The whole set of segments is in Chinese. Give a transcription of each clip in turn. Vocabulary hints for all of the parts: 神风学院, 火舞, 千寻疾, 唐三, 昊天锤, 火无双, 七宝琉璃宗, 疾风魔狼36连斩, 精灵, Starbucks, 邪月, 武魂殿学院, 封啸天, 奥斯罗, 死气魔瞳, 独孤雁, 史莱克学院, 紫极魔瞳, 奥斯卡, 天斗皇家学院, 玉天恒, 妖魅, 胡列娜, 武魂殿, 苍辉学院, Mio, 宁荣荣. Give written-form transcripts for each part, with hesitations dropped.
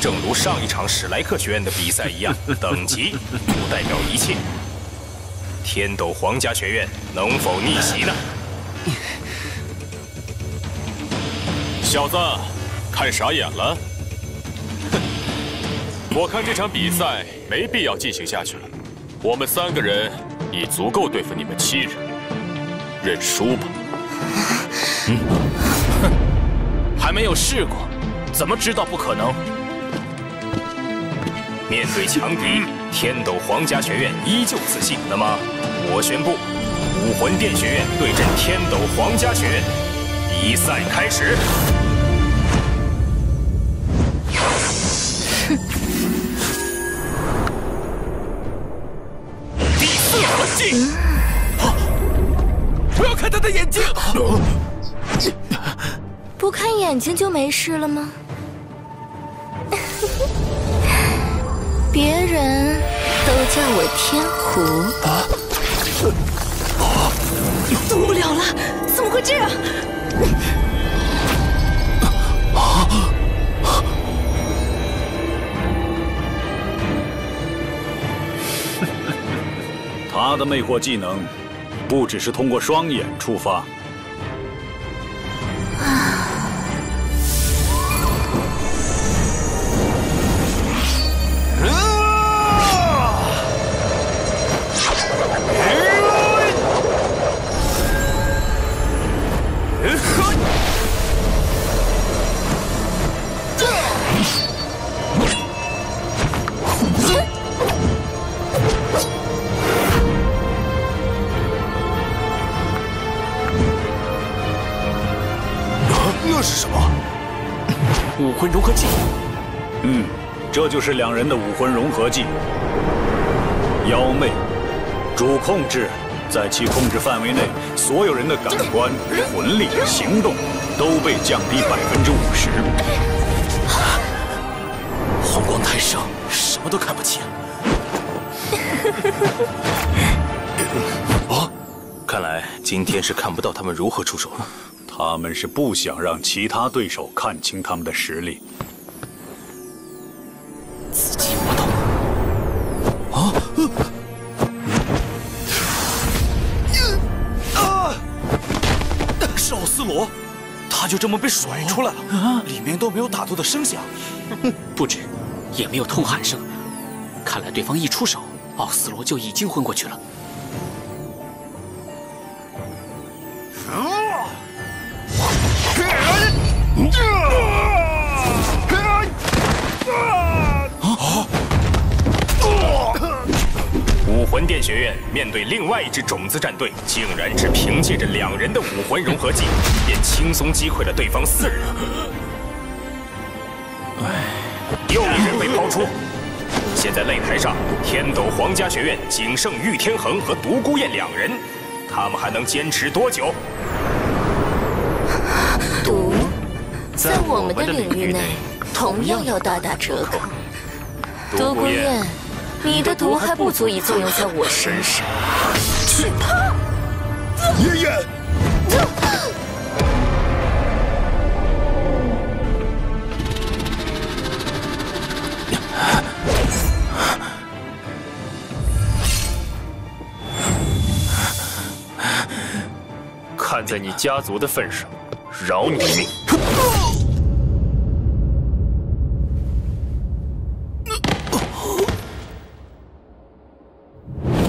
正如上一场史莱克学院的比赛一样，等级不代表一切。天斗皇家学院能否逆袭呢？小子，看傻眼了？哼！我看这场比赛没必要进行下去了。我们三个人已足够对付你们7人，认输吧。嗯，哼，还没有试过。 怎么知道不可能？面对强敌，天斗皇家学院依旧自信。那么，我宣布，武魂殿学院对阵天斗皇家学院，比赛开始。第4轮技，不要看他的眼睛。不看眼睛就没事了吗？别人都叫我天狐。啊！动不了了，怎么会这样？他的魅惑技能，不只是通过双眼触发。 这就是2人的武魂融合技。妖魅，主控制，在其控制范围内，所有人的感官、魂力、行动都被降低50%。红光太盛，什么都看不清。啊，看来今天是看不到他们如何出手了。他们是不想让其他对手看清他们的实力。 就这么被甩出来了，啊！里面都没有打斗的声响，不止，也没有痛喊声。看来对方一出手，奥斯罗就已经昏过去了。武魂殿学院面对另外一支种子战队，竟然只凭借着2人的武魂融合技，便轻松击溃了对方4人。又1人被抛出。现在擂台上，天斗皇家学院仅剩玉天恒和独孤雁2人，他们还能坚持多久？毒在我们的领域内同样要大打折扣。独孤雁。 你的毒还不足以作用在我身上，去他！爷爷，看在你家族的份上，饶你一命。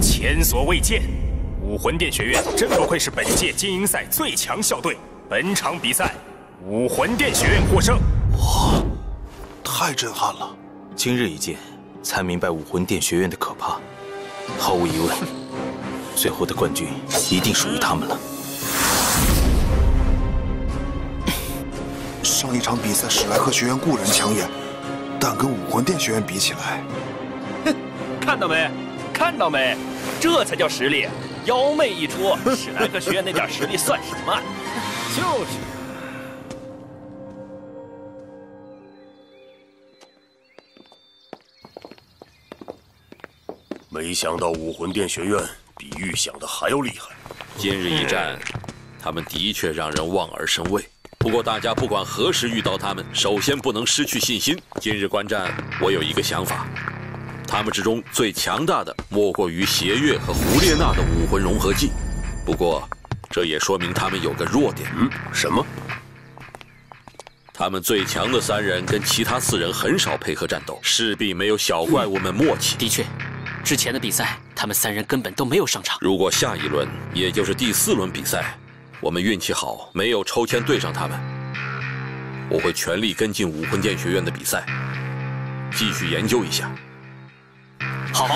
前所未见，武魂殿学院真不愧是本届金鹰赛最强校队。本场比赛，武魂殿学院获胜。哇，太震撼了！今日一见，才明白武魂殿学院的可怕。毫无疑问，最后的冠军一定属于他们了。上一场比赛，史莱克学院固然抢眼，但跟武魂殿学院比起来，哼，看到没？看到没？ 这才叫实力！妖魅一出，史莱克学院那点实力算什么？就是。没想到武魂殿学院比预想的还要厉害。今日一战，他们的确让人望而生畏。不过大家不管何时遇到他们，首先不能失去信心。今日观战，我有一个想法，他们之中最强大的莫过于邪月和胡列娜的武魂融合技。不过，这也说明他们有个弱点。什么？他们最强的三人跟其他四人很少配合战斗，势必没有小怪物们默契。的确，之前的比赛他们三人根本都没有上场。如果下一轮，也就是第四轮比赛。 我们运气好，没有抽签对上他们。我会全力跟进武魂剑学院的比赛，继续研究一下。好。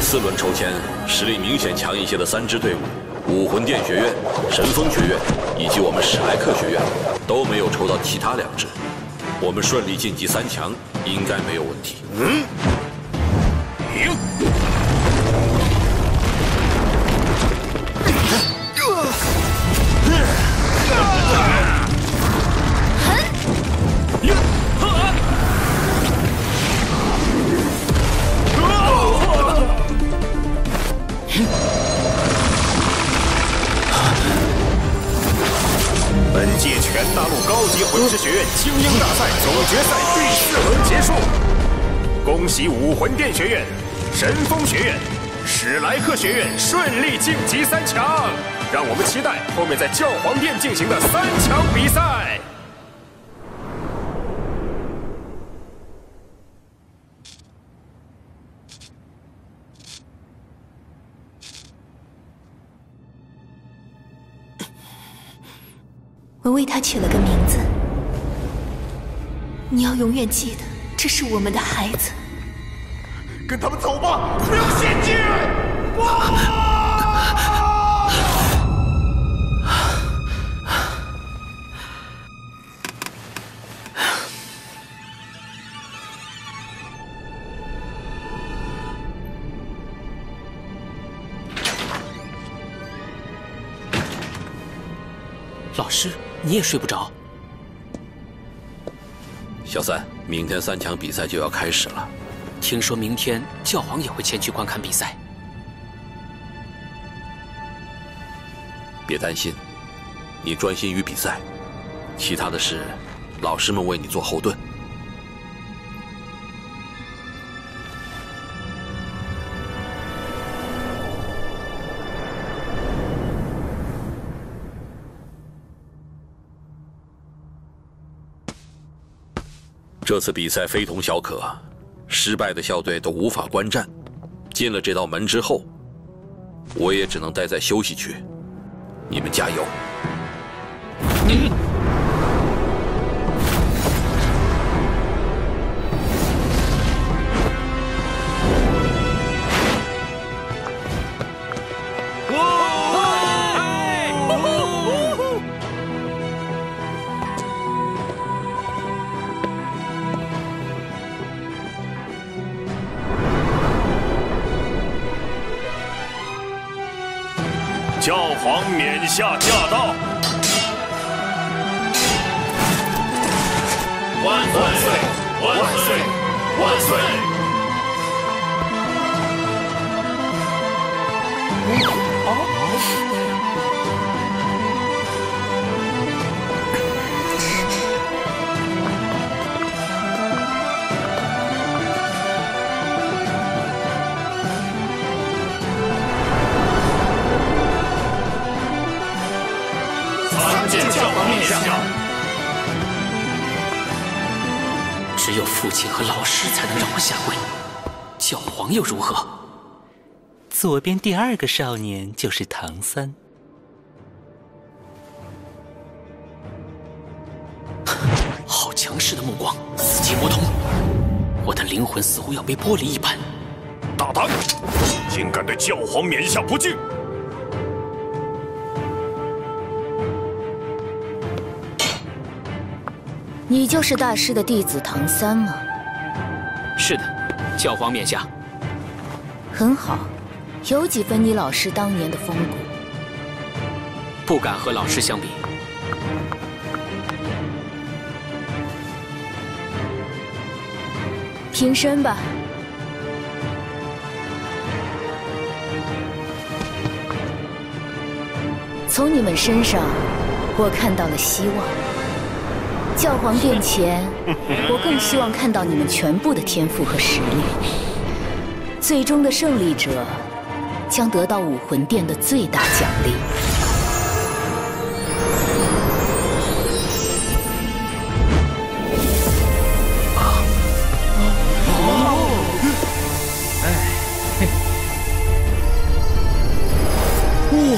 四轮抽签，实力明显强一些的三支队伍，武魂殿学院、神风学院以及我们史莱克学院都没有抽到其他两支，我们顺利晋级三强，应该没有问题。本届全大陆高级魂师学院精英大赛总决赛第四轮结束，恭喜武魂殿学院、神风学院、史莱克学院顺利晋级三强，让我们期待后面在教皇殿进行的三强比赛。 我为他取了个名字，你要永远记得，这是我们的孩子。跟他们走吧，不要陷阱！老师。 你也睡不着，小三。明天三强比赛就要开始了，听说明天教皇也会前去观看比赛。别担心，你专心于比赛，其他的事，老师们为你做后盾。这次比赛非同小可，失败的校队都无法观战。进了这道门之后，我也只能待在休息区。你们加油！教皇冕下驾到！万岁！万岁！万岁！只有父亲和老师才能让我下跪，教皇又如何？左边第二个少年就是唐三。 好强势的目光，死气魔瞳，我的灵魂似乎要被剥离一般。大胆，竟敢对教皇冕下不敬！你就是大师的弟子唐三吗？是的，教皇冕下。很好，有几分你老师当年的风骨。不敢和老师相比。 平身吧。从你们身上，我看到了希望。教皇殿前，我更希望看到你们全部的天赋和实力。最终的胜利者，将得到武魂殿的最大奖励。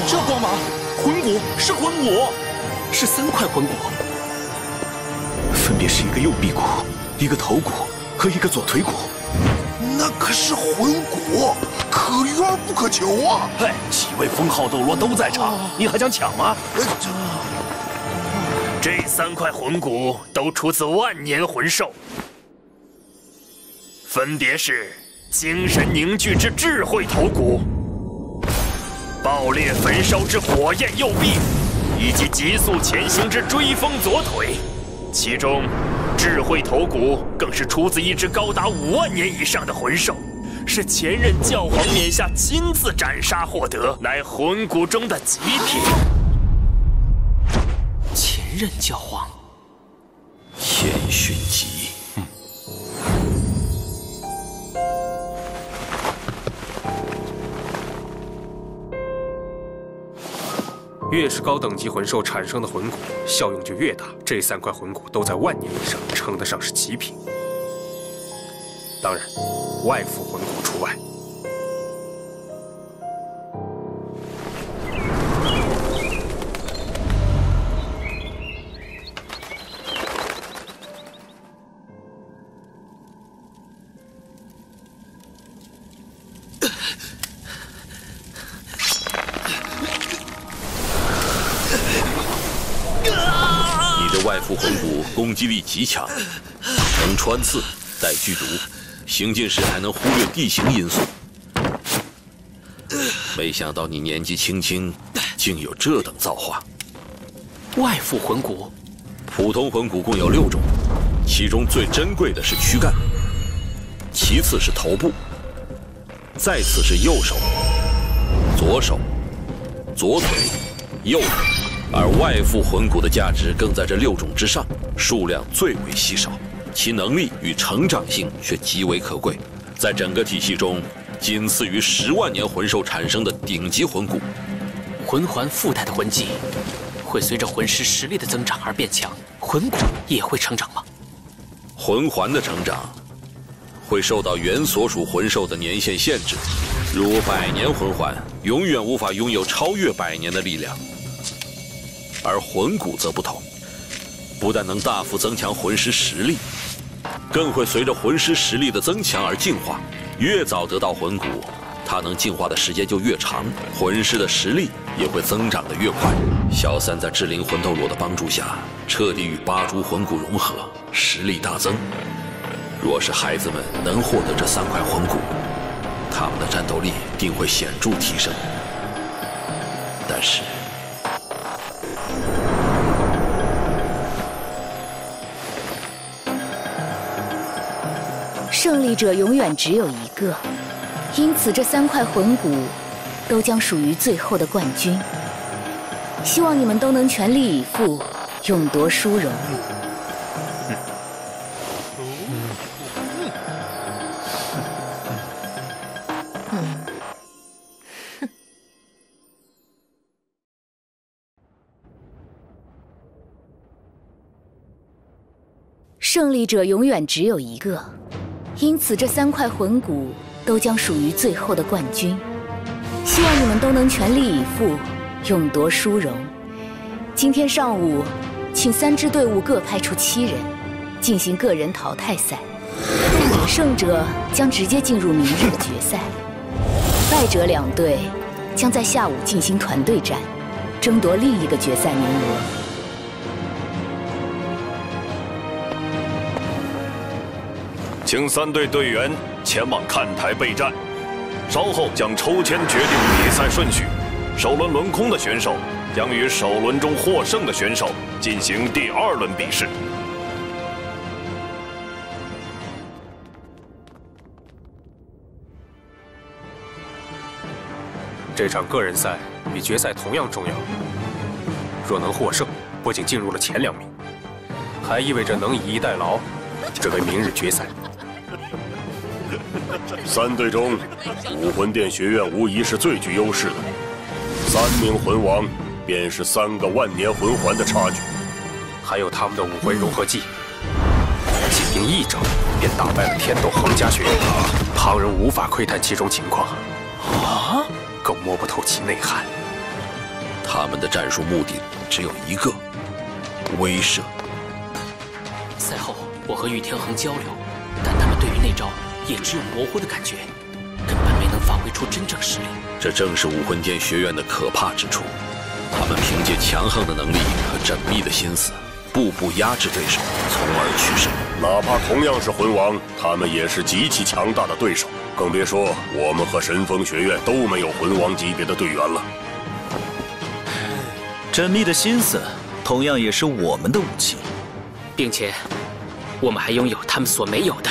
这光芒，魂骨是魂骨，是3块魂骨，分别是一个右臂骨、一个头骨和一个左腿骨。那可是魂骨，可冤不可求啊！嘿，几位封号斗罗都在场，你还想抢吗？这3块魂骨都出自万年魂兽，分别是精神凝聚之智慧头骨。 爆裂焚烧之火焰右臂，以及急速前行之追风左腿，其中智慧头骨更是出自一只高达5万年以上的魂兽，是前任教皇冕下亲自斩杀获得，乃魂骨中的极品。前任教皇，天训级。 越是高等级魂兽产生的魂骨，效用就越大。这3块魂骨都在1万年以上，称得上是极品。当然，外附魂骨除外。攻击力极强，能穿刺，带剧毒，行进时还能忽略地形因素。没想到你年纪轻轻，竟有这等造化。外附魂骨，普通魂骨共有6种，其中最珍贵的是躯干，其次是头部，再次是右手、左手、左腿、右腿。 而外附魂骨的价值更在这6种之上，数量最为稀少，其能力与成长性却极为可贵，在整个体系中仅次于10万年魂兽产生的顶级魂骨。魂环附带的魂技会随着魂师实力的增长而变强，魂骨也会成长吗？魂环的成长会受到原所属魂兽的年限限制，如100年魂环永远无法拥有超越100年的力量。 而魂骨则不同，不但能大幅增强魂师实力，更会随着魂师实力的增强而进化。越早得到魂骨，它能进化的时间就越长，魂师的实力也会增长得越快。小三在智灵魂斗罗的帮助下，彻底与8株魂骨融合，实力大增。若是孩子们能获得这3块魂骨，他们的战斗力定会显著提升。但是。 胜利者永远只有一个，因此这3块魂骨都将属于最后的冠军。希望你们都能全力以赴，勇夺殊荣。胜利者永远只有一个，因此这3块魂骨都将属于最后的冠军。希望你们都能全力以赴，勇夺殊荣。今天上午，请3支队伍各派出7人，进行个人淘汰赛。胜者将直接进入明日决赛，败者2队将在下午进行团队战，争夺另一个决赛名额。 请3队队员前往看台备战，稍后将抽签决定比赛顺序。首轮轮空的选手将与首轮中获胜的选手进行第2轮比试。这场个人赛比决赛同样重要，若能获胜，不仅进入了前2名，还意味着能以逸待劳，准备明日决赛。 3队中，武魂殿学院无疑是最具优势的。3名魂王，便是3个万年魂环的差距，还有他们的武魂融合技，仅凭1招便打败了天斗皇家学院，旁人无法窥探其中情况，啊，更摸不透其内涵。他们的战术目的只有一个：威慑。赛后，我和玉天恒交流，但他们对于那招。 也只有模糊的感觉，根本没能发挥出真正实力。这正是武魂殿学院的可怕之处，他们凭借强横的能力和缜密的心思，步步压制对手，从而取胜。哪怕同样是魂王，他们也是极其强大的对手，更别说我们和神风学院都没有魂王级别的队员了。缜密的心思，同样也是我们的武器，并且。 我们还拥有他们所没有的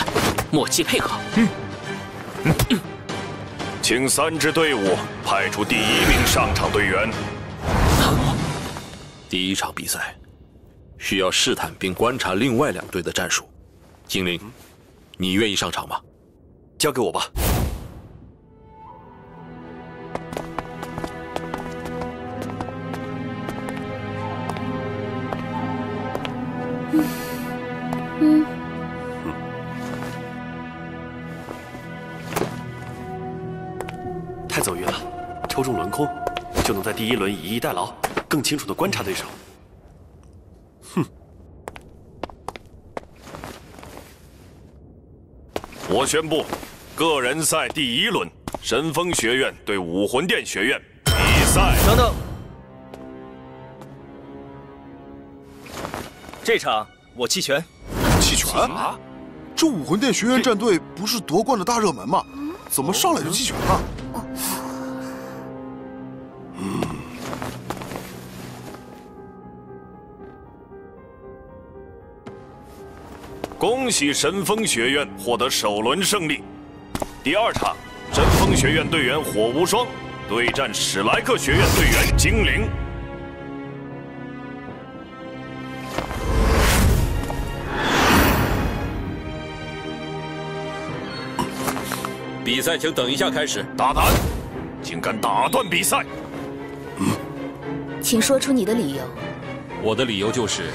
默契配合。请3支队伍派出第1名上场队员。第1场比赛需要试探并观察另外2队的战术。精灵，你愿意上场吗？交给我吧。太走运了，抽中轮空，就能在第1轮以逸待劳，更清楚地观察对手。哼！我宣布，个人赛第1轮，神风学院对武魂殿学院比赛。等等，这场我弃权。 弃权啊！这武魂殿学院战队不是夺冠的大热门吗？怎么上来就弃权了？恭喜神风学院获得首轮胜利。第2场，神风学院队员火无双对战史莱克学院队员精灵。 比赛请等一下开始。大胆，竟敢打断比赛！请说出你的理由。我的理由就是，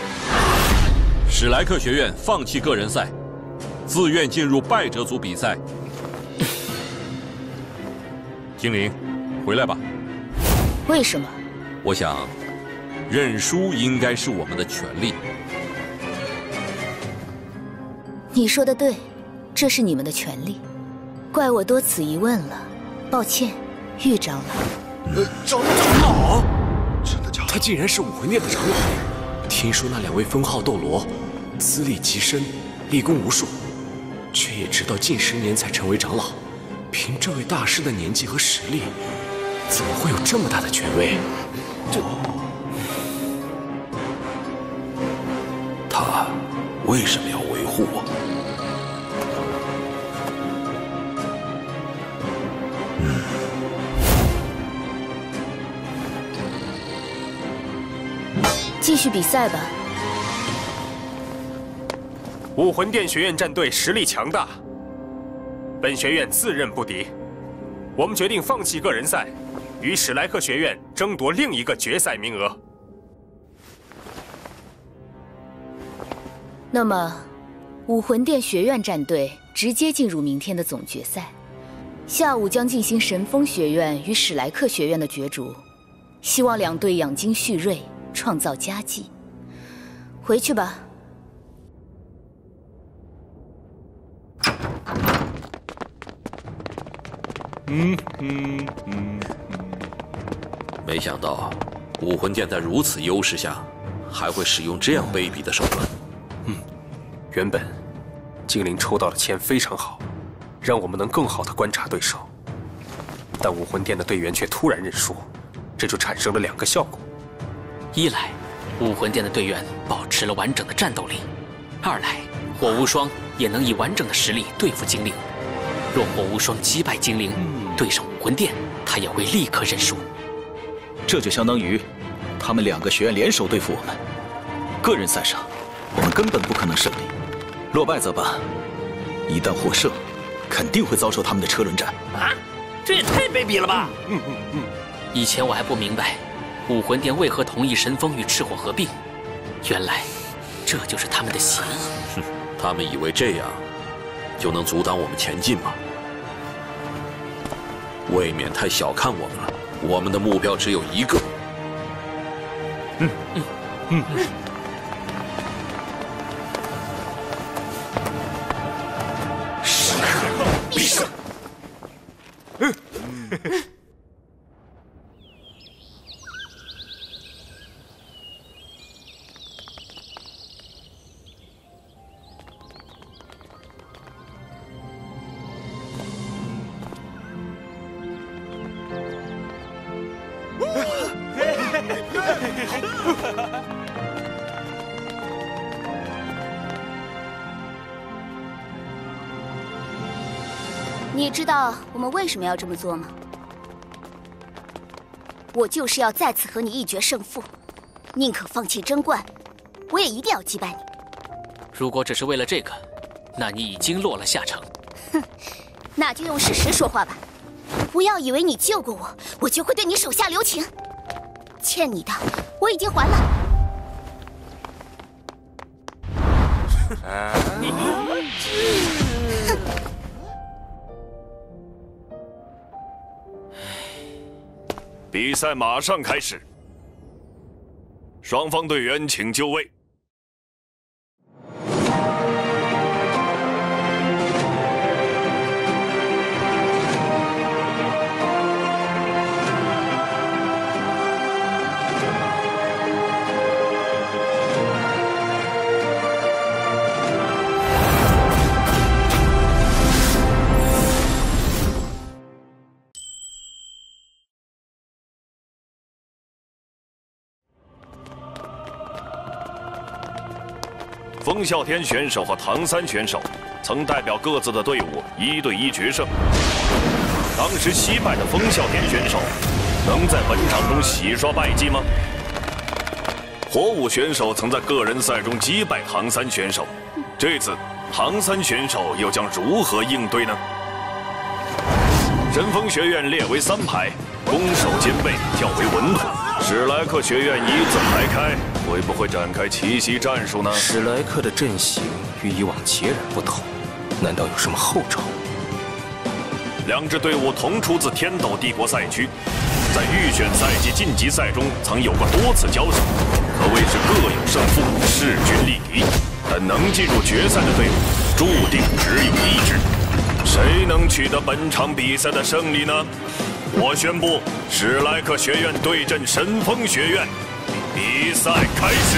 史莱克学院放弃个人赛，自愿进入败者组比赛。精灵，回来吧。为什么？我想，认输应该是我们的权利。你说的对，这是你们的权利。 怪我多此一问了，抱歉，玉长老。长老，真的假的？他竟然是武魂殿的长老。听说那2位封号斗罗，资历极深，立功无数，却也直到近10年才成为长老。凭这位大师的年纪和实力，怎么会有这么大的权威？这……他为什么要维护我？ 继续比赛吧。武魂殿学院战队实力强大，本学院自认不敌。我们决定放弃个人赛，与史莱克学院争夺另一个决赛名额。那么，武魂殿学院战队直接进入明天的总决赛，下午将进行神风学院与史莱克学院的角逐，希望两队养精蓄锐，创造佳绩。回去吧。 没想到武魂殿在如此优势下，还会使用这样卑鄙的手段。原本精灵抽到的签非常好，让我们能更好的观察对手，但武魂殿的队员却突然认输，这就产生了两个效果：一来，武魂殿的队员保持了完整的战斗力；二来，火无双也能以完整的实力对付精灵。 若火无双击败精灵，对上武魂殿，他也会立刻认输。这就相当于他们两个学院联手对付我们。个人赛上，我们根本不可能胜利，落败则罢，一旦获胜，肯定会遭受他们的车轮战。啊，这也太卑鄙了吧！以前我还不明白，武魂殿为何同意神风与赤火合并，原来这就是他们的协议。他们以为这样。 就能阻挡我们前进吗？未免太小看我们了。我们的目标只有一个。史莱克必胜。你知道我们为什么要这么做吗？我就是要再次和你一决胜负，宁可放弃争冠，我也一定要击败你。如果只是为了这个，那你已经落了下乘。哼，那就用事实说话吧。不要以为你救过我，我就会对你手下留情。欠你的我已经还了。哼。 比赛马上开始，双方队员请就位。封啸天选手和唐三选手曾代表各自的队伍1对1决胜。当时惜败的封啸天选手，能在本场中洗刷败绩吗？火舞选手曾在个人赛中击败唐三选手，这次唐三选手又将如何应对呢？神风学院列为3排，攻守兼备较为稳妥。 史莱克学院一字排开，会不会展开奇袭战术呢？史莱克的阵型与以往截然不同，难道有什么后招？两支队伍同出自天斗帝国赛区，在预选赛及晋级赛中曾有过多次交手，可谓是各有胜负，势均力敌。但能进入决赛的队伍注定只有一支，谁能取得本场比赛的胜利呢？ 我宣布，史莱克学院对阵神风学院，比赛开始。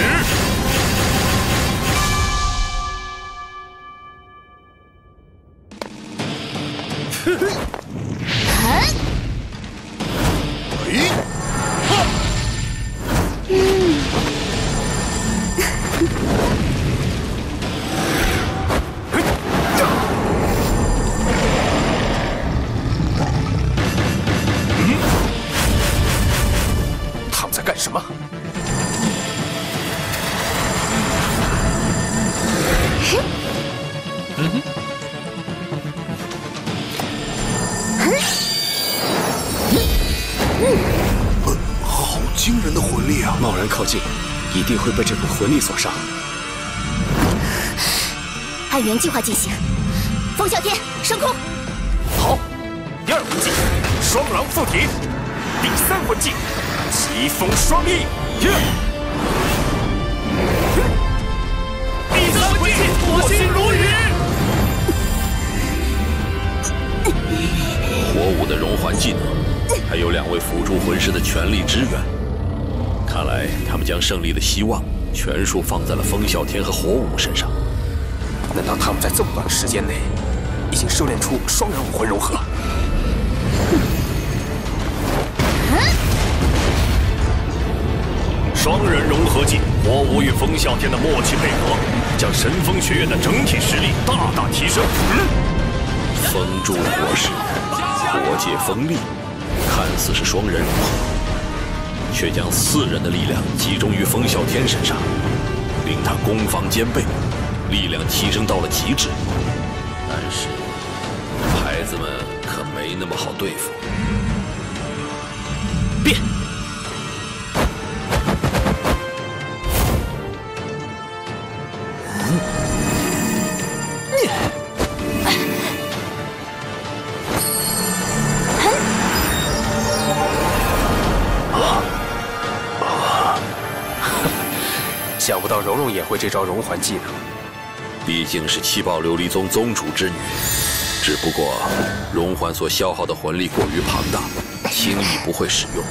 一定会被这股魂力所伤。按原计划进行。风啸天升空，好。第二魂技双狼附体，第三魂技疾风双翼。第三魂技火星如云。火舞的融环技能，还有2位辅助魂师的全力支援，看来他们将胜利的希望全数放在了风啸天和火舞身上。 难道他们在这么短的时间内，已经修炼出双人武魂融合？双人融合技，火舞与风啸天的默契配合，将神风学院的整体实力大大提升。风助火势，火借风力，看似是双人融合，却将4人的力量集中于风啸天身上，令他攻防兼备。 力量提升到了极致，但是孩子们可没那么好对付。变！想不到蓉蓉也会这招融环技能。 毕竟是七宝琉璃宗宗主之女，只不过融环所消耗的魂力过于庞大，轻易不会使用。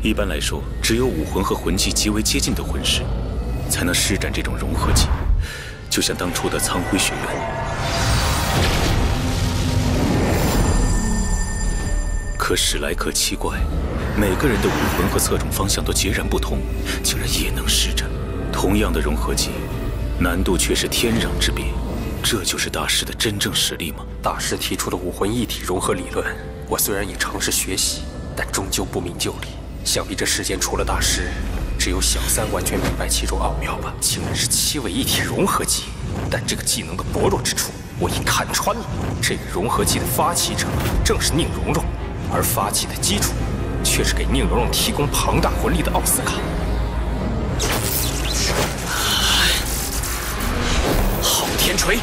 一般来说，只有武魂和魂技极为接近的魂师，才能施展这种融合技，就像当初的苍辉学院。可史莱克奇怪，每个人的武魂和侧重方向都截然不同，竟然也能施展同样的融合技，难度却是天壤之别。这就是大师的真正实力吗？大师提出的武魂一体融合理论，我虽然也尝试学习，但终究不明就里。 想必这世间除了大师，只有小三完全明白其中奥妙吧？竟然是7位一体融合技，但这个技能的薄弱之处，我已看穿了。这个融合技的发起者正是宁荣荣，而发起的基础，却是给宁荣荣提供庞大魂力的奥斯卡。昊天锤。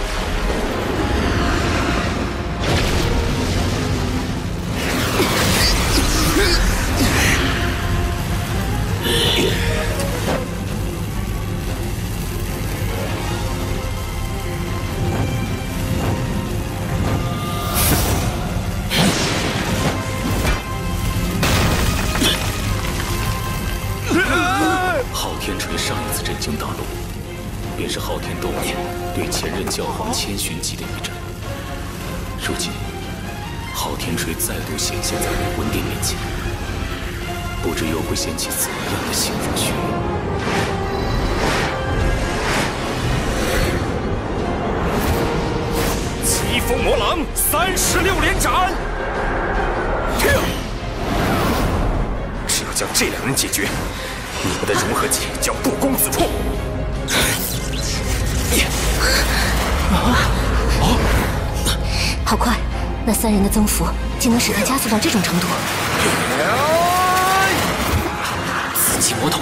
昊天锤上一次震惊大陆，便是昊天斗灭对前任教皇千寻疾的一战。如今，昊天锤再度显现在武魂殿面前，不知又会掀起怎样的腥风血雨。 疾风魔狼36连斩，只有将这2人解决，你们的融合技将不攻自破。好快！那3人的增幅竟能使他加速到这种程度。紫极魔瞳。